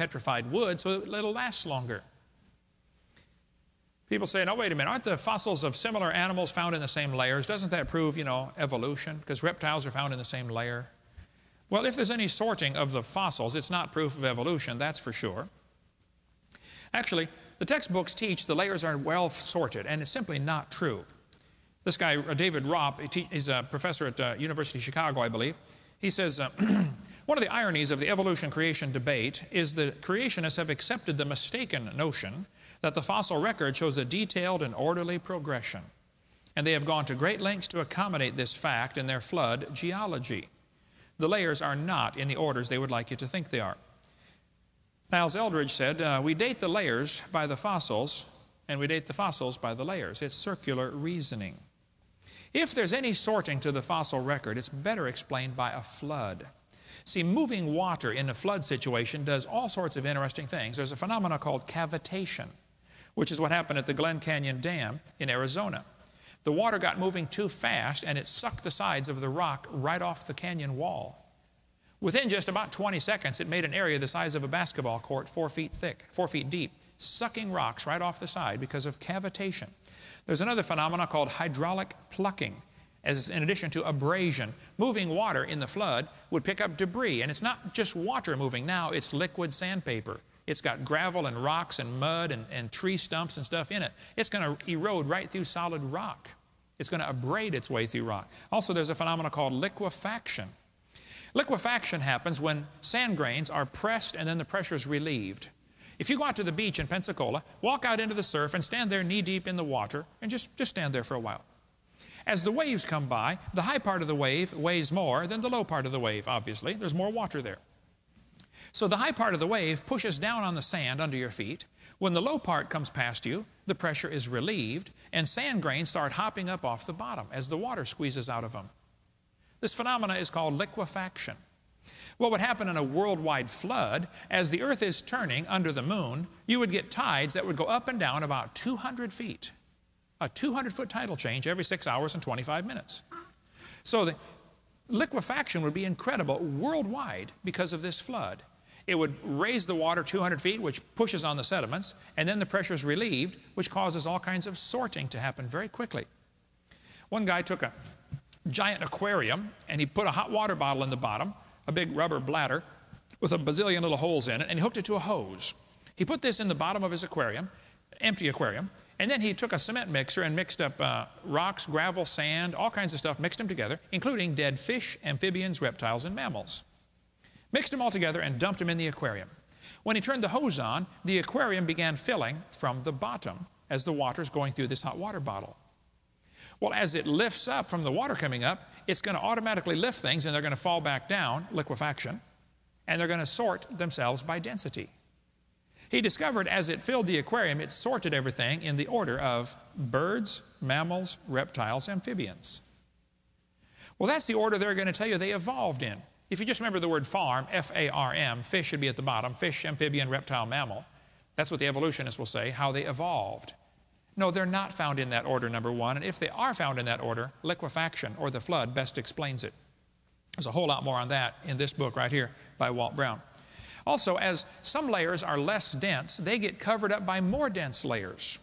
petrified wood so it'll last longer. People say, no, wait a minute, aren't the fossils of similar animals found in the same layers? Doesn't that prove, you know, evolution? Because reptiles are found in the same layer. Well, if there's any sorting of the fossils, it's not proof of evolution, that's for sure. Actually, the textbooks teach the layers are well sorted, and it's simply not true. This guy, David Ropp, he's a professor at University of Chicago, I believe. He says, one of the ironies of the evolution-creation debate is that creationists have accepted the mistaken notion that the fossil record shows a detailed and orderly progression, and they have gone to great lengths to accommodate this fact in their flood geology. The layers are not in the orders they would like you to think they are. Niles Eldridge said, we date the layers by the fossils, and we date the fossils by the layers. It's circular reasoning. If there's any sorting to the fossil record, it's better explained by a flood. See, moving water in a flood situation does all sorts of interesting things. There's a phenomenon called cavitation, which is what happened at the Glen Canyon Dam in Arizona. The water got moving too fast, and it sucked the sides of the rock right off the canyon wall. Within just about 20 seconds, it made an area the size of a basketball court 4 feet thick, 4 feet deep, sucking rocks right off the side because of cavitation. There's another phenomenon called hydraulic plucking, as in addition to abrasion. Moving water in the flood would pick up debris, and it's not just water moving now, it's liquid sandpaper. It's got gravel and rocks and mud and tree stumps and stuff in it. It's going to erode right through solid rock. It's going to abrade its way through rock. Also, there's a phenomenon called liquefaction. Liquefaction happens when sand grains are pressed and then the pressure is relieved. If you go out to the beach in Pensacola, walk out into the surf and stand there knee-deep in the water and just stand there for a while. As the waves come by, the high part of the wave weighs more than the low part of the wave, obviously. There's more water there. So the high part of the wave pushes down on the sand under your feet. When the low part comes past you, the pressure is relieved, and sand grains start hopping up off the bottom as the water squeezes out of them. This phenomena is called liquefaction. What would happen in a worldwide flood, as the earth is turning under the moon, you would get tides that would go up and down about 200 feet. A 200-foot tidal change every 6 hours and 25 minutes. So the liquefaction would be incredible worldwide because of this flood. It would raise the water 200 feet, which pushes on the sediments, and then the pressure is relieved, which causes all kinds of sorting to happen very quickly. One guy took a giant aquarium, and he put a hot water bottle in the bottom, a big rubber bladder with a bazillion little holes in it, and he hooked it to a hose. He put this in the bottom of his aquarium, empty aquarium, and then he took a cement mixer and mixed up rocks, gravel, sand, all kinds of stuff, mixed them together, including dead fish, amphibians, reptiles, and mammals. Mixed them all together and dumped them in the aquarium. When he turned the hose on, the aquarium began filling from the bottom as the water's going through this hot water bottle. Well, as it lifts up from the water coming up, it's going to automatically lift things, and they're going to fall back down, liquefaction, and they're going to sort themselves by density. He discovered as it filled the aquarium, it sorted everything in the order of birds, mammals, reptiles, amphibians. Well, that's the order they're going to tell you they evolved in. If you just remember the word farm, F-A-R-M, fish should be at the bottom, fish, amphibian, reptile, mammal. That's what the evolutionists will say, how they evolved. No, they're not found in that order, number one, and if they are found in that order, liquefaction or the flood best explains it. There's a whole lot more on that in this book right here by Walt Brown. Also, as some layers are less dense, they get covered up by more dense layers.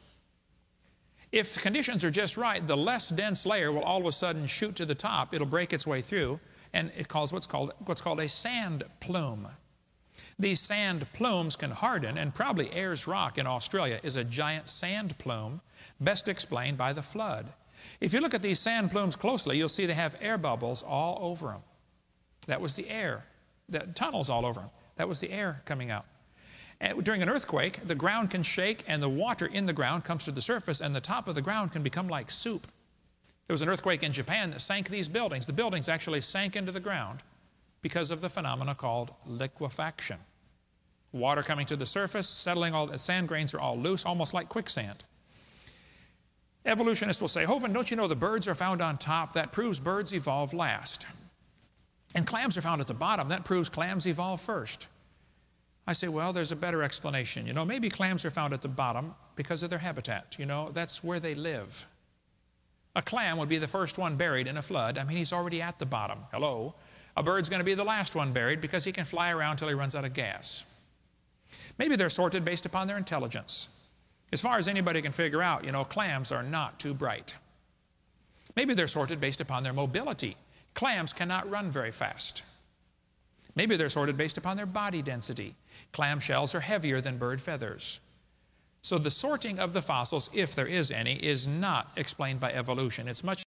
If conditions are just right, the less dense layer will all of a sudden shoot to the top. It'll break its way through, and it causes what's called a sand plume. These sand plumes can harden, and probably Ayers Rock in Australia is a giant sand plume, best explained by the flood. If you look at these sand plumes closely, you'll see they have air bubbles all over them. That was the air, the tunnels all over them. That was the air coming out. And during an earthquake, the ground can shake, and the water in the ground comes to the surface, and the top of the ground can become like soup. There was an earthquake in Japan that sank these buildings. The buildings actually sank into the ground because of the phenomena called liquefaction. Water coming to the surface, settling all the sand grains are all loose, almost like quicksand. Evolutionists will say, Hovind, don't you know the birds are found on top? That proves birds evolve last. And clams are found at the bottom. That proves clams evolve first. I say, well, there's a better explanation. You know, maybe clams are found at the bottom because of their habitat. You know, that's where they live. A clam would be the first one buried in a flood. I mean, he's already at the bottom. Hello. A bird's going to be the last one buried because he can fly around till he runs out of gas. Maybe they're sorted based upon their intelligence. As far as anybody can figure out, you know, clams are not too bright. Maybe they're sorted based upon their mobility. Clams cannot run very fast. Maybe they're sorted based upon their body density. Clam shells are heavier than bird feathers. So the sorting of the fossils, if there is any, is not explained by evolution. It's much